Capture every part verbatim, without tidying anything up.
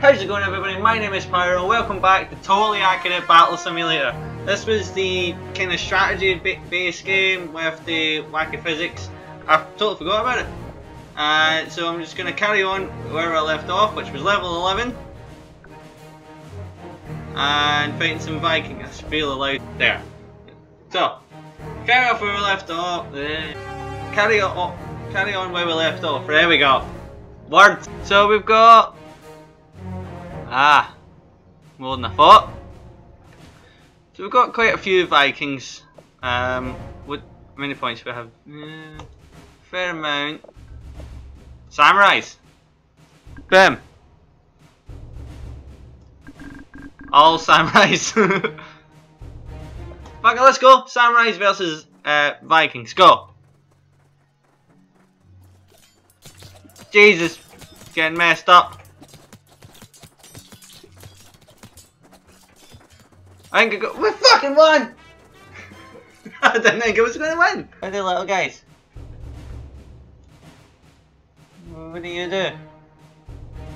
How's it going, everybody? My name is Pyro and welcome back to Totally Accurate Battle Simulator. This was the kind of strategy based game with the wacky physics. I totally forgot about it. Uh, so I'm just going to carry on where I left off, which was level eleven. And fighting some Vikings. That's really loud there. So, carry off where we left off. Uh, carry, on, carry on where we left off. There we go. Words. So we've got... Ah, more than I thought. So we've got quite a few Vikings. Um, what many points we have? Uh, fair amount. Samurais. Boom. All Samurais. Fuck it, let's go. Samurais versus uh, Vikings. Go. Jesus, getting messed up. I think I got- we fucking won! I didn't think I was gonna win! I did, little guys. What do you do?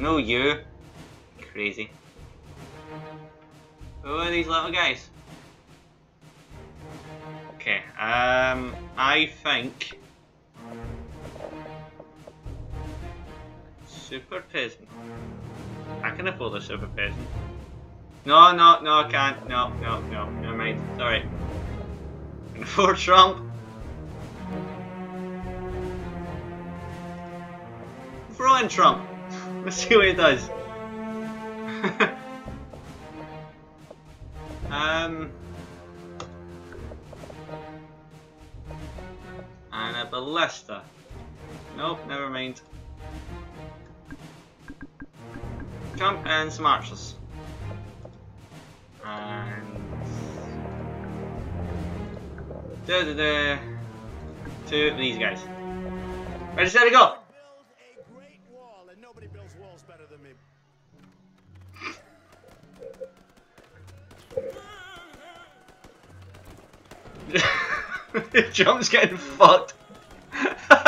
No, you. Crazy. Who are these little guys? Okay, um, I think... Super peasant. I can afford a super peasant. No, no, no, I can't. No, no, no, never mind. Sorry. And for Trump. Throw in Trump. Let's see what he does. um. And a ballista. Nope, never mind. Trump and some archers. And da, da, da. Two of these guys. Ready, set, go! The jump's getting fucked. The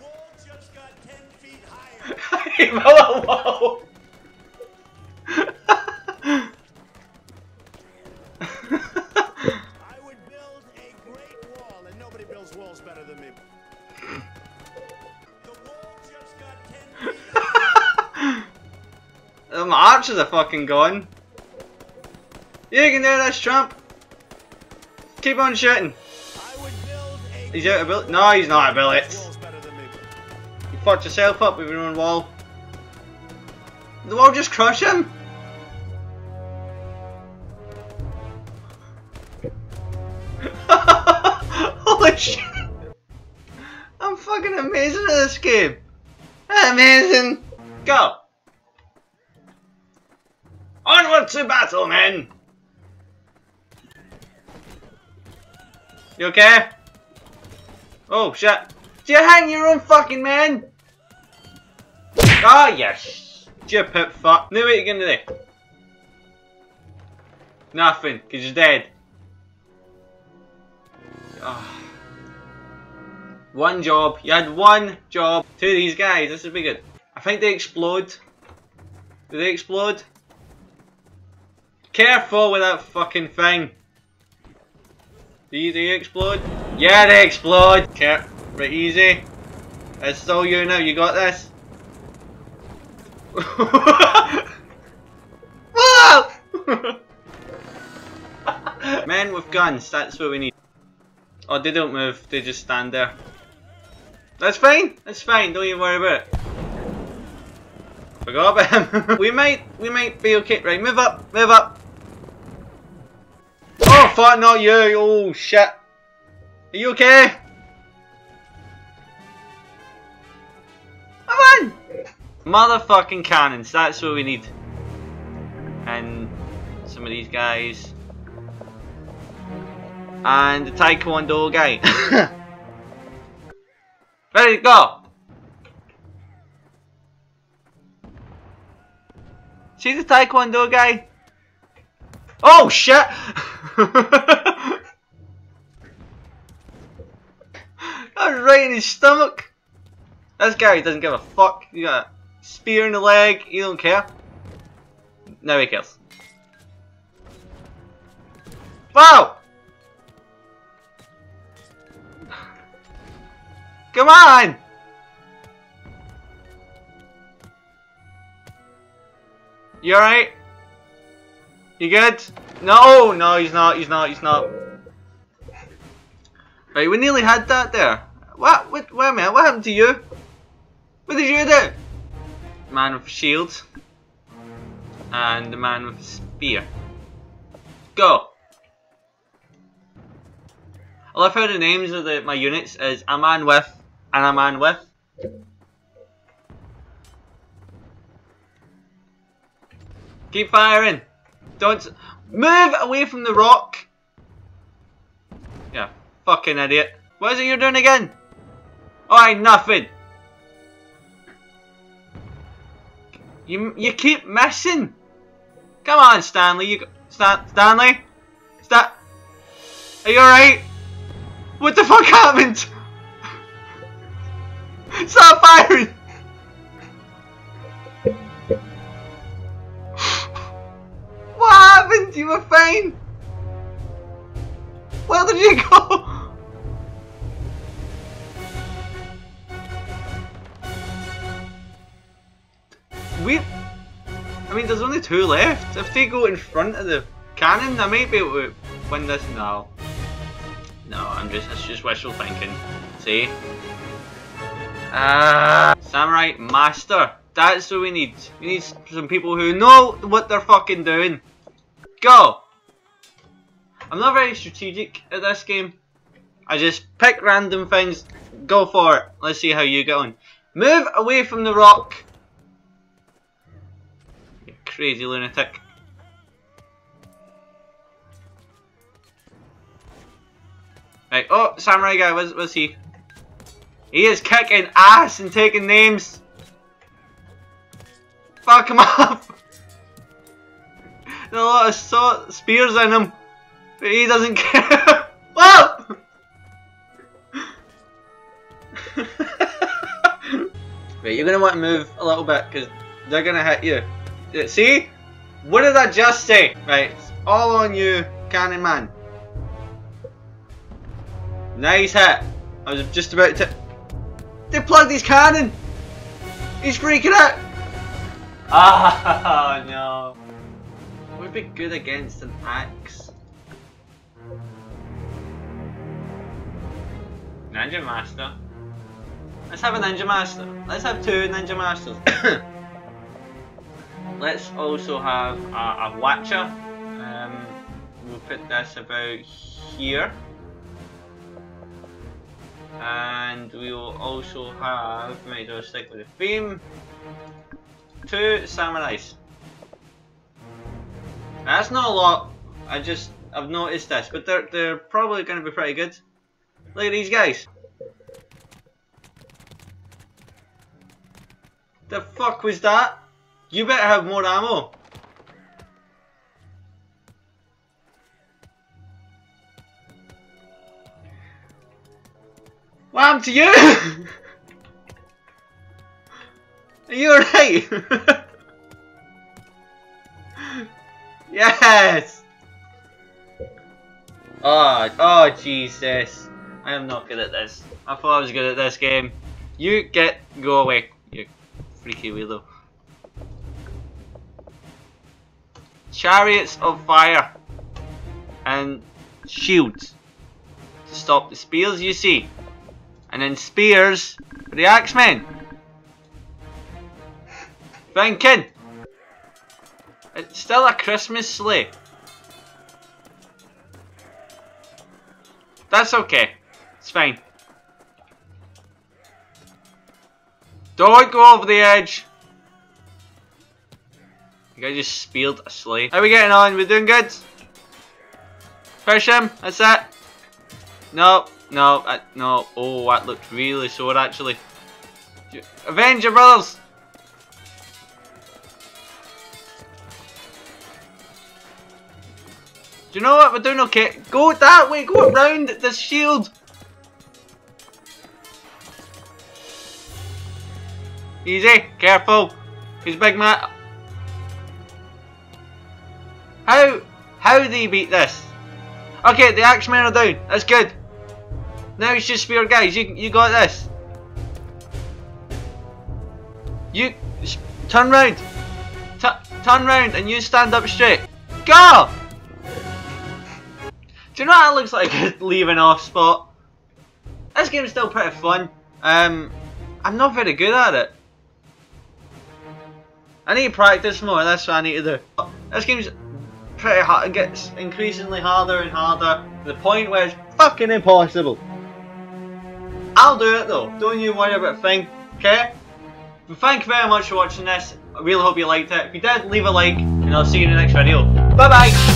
wall just got ten feet higher. Whoa, whoa. My archers are fucking gone. You can do this, Trump. Keep on shooting. He's out of bullets. No, he's not out of bullets. You fucked yourself up with your own wall. Did the wall just crush him? Holy shit. I'm fucking amazing at this game. Amazing. Go. Onward to battle, men! You okay? Oh, shit. Do you hang your own fucking men? Ah, oh, yes. Stupid fuck. Now what are you gonna do? Nothing, because you're dead. Oh. One job. You had one job. Two of these guys. This would be good. I think they explode. Do they explode? Careful with that fucking thing. Do you, do you explode? Yeah, they explode. Okay, right, easy. It's all you now. You got this. Men with guns. That's what we need. Oh, they don't move. They just stand there. That's fine. That's fine. Don't you worry about it. Forgot about him. we might, we might be okay. Right, move up, move up. Oh fuck, not you, oh shit. Are you okay? Come on! Motherfucking cannons, that's what we need. And some of these guys. And the Taekwondo guy. Ready to go! See the Taekwondo guy? Oh shit! That was right in his stomach! This guy doesn't give a fuck. You gotta Spear in the leg, he don't care. Now he cares. Wow! Come on! You alright? You good? No, no, he's not, he's not, he's not. Right, we nearly had that there. What? What, wait a minute, what happened to you? What did you do? Man with shield. And the man with spear. Go! I love how the names of the, my units is a man with and a man with. Keep firing. Don't move away from the rock. Yeah, fucking idiot. What is it you're doing again? Alright, nothing. You you keep missing. Come on, Stanley. You Stan Stanley. Stan. Are you alright? What the fuck happened? Stop firing! What happened? You were fine! Where did you go? We... I mean, there's only two left. If they go in front of the cannon, I might be able to win this now. No, I'm just, it's just wishful thinking. See? Uh, Samurai Master. That's what we need. We need some people who know what they're fucking doing. Go! I'm not very strategic at this game. I just pick random things. Go for it. Let's see how you get on. Move away from the rock. You crazy lunatic. Right. Oh, Samurai guy, where's, where's he? He is kicking ass and taking names. Fuck him up. There's a lot of so spears in him, but he doesn't care. Whoa! Right, you're gonna want to move a little bit because they're gonna hit you. See? What did I just say? Right, it's all on you, cannon man. Nice hit! I was just about to... They plugged his cannon! He's freaking out! Ah oh, no! Would be good against an axe. Ninja Master. Let's have a Ninja Master. Let's have two Ninja Masters. Let's also have a, a Watcher. Um, we'll put this about here. And we will also have, might as well stick with the theme, two samurais. That's not a lot, I just, I've noticed this, but they're, they're probably going to be pretty good. Look at these guys. The fuck was that? You better have more ammo. What happened to you? Are you alright? Yes! Oh, oh Jesus. I am not good at this. I thought I was good at this game. You get, go away, you freaky weirdo. Chariots of fire. And shields. To stop the spears you see. And then spears for the axemen. Thinking. It's still a Christmas sleigh. That's okay. It's fine. Don't go over the edge. You guys just speared a sleigh. How are we getting on? We doing good? Push him. That's it. No. No, I, no, oh, that looked really sore actually. Avenger Brothers! Do you know what? We're doing okay. Go that way, go around this shield! Easy, careful. He's big man. How, how do you beat this? Okay, the axemen are down. That's good. Now it's just spear guys. You, you got this. You turn round. T turn round and you stand up straight. Go. Do you know what that looks like? Leaving off spot. This game's still pretty fun. Um, I'm not very good at it. I need to practice more. That's what I need to do. This game's pretty hard. It gets increasingly harder and harder to the point where it's fucking impossible. I'll do it though. Don't you worry about a thing. Okay? But thank you very much for watching this. I really hope you liked it. If you did, leave a like, and I'll see you in the next video. Bye bye.